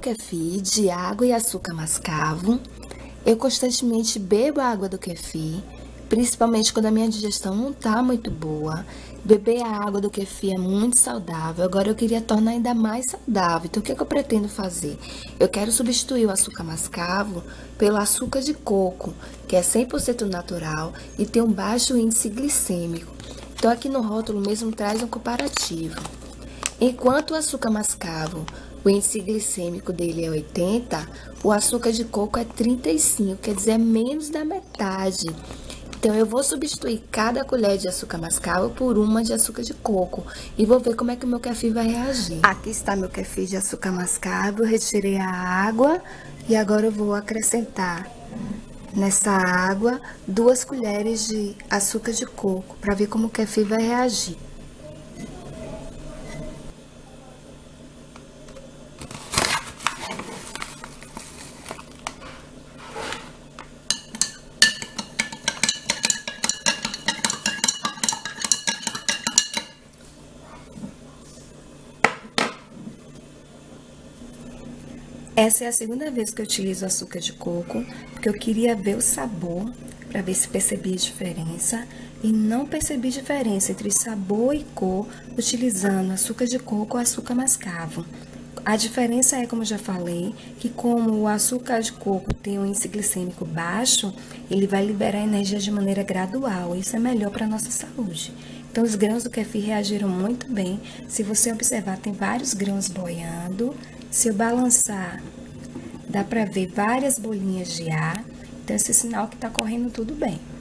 meu kefir de água e açúcar mascavo. Eu constantemente bebo a água do kefir, principalmente quando a minha digestão não está muito boa. Beber a água do kefir é muito saudável, agora eu queria tornar ainda mais saudável. Então, o que é que eu pretendo fazer? Eu quero substituir o açúcar mascavo pelo açúcar de coco, que é 100% natural e tem um baixo índice glicêmico. Então, aqui no rótulo mesmo traz um comparativo. Enquanto o açúcar mascavo, o índice glicêmico dele é 80, o açúcar de coco é 35, quer dizer, é menos da metade. Então, eu vou substituir cada colher de açúcar mascavo por uma de açúcar de coco e vou ver como é que o meu kefir vai reagir. Aqui está meu kefir de açúcar mascavo, eu retirei a água e agora eu vou acrescentar nessa água 2 colheres de açúcar de coco para ver como o kefir vai reagir. Essa é a segunda vez que eu utilizo açúcar de coco, porque eu queria ver o sabor, para ver se percebia diferença, e não percebi diferença entre sabor e cor utilizando açúcar de coco ou açúcar mascavo. A diferença é, como eu já falei, que como o açúcar de coco tem um índice glicêmico baixo, ele vai liberar energia de maneira gradual, e isso é melhor para a nossa saúde. Então, os grãos do kefir reagiram muito bem. Se você observar, tem vários grãos boiando. Se eu balançar, dá para ver várias bolinhas de ar. Então, esse sinal que está correndo tudo bem.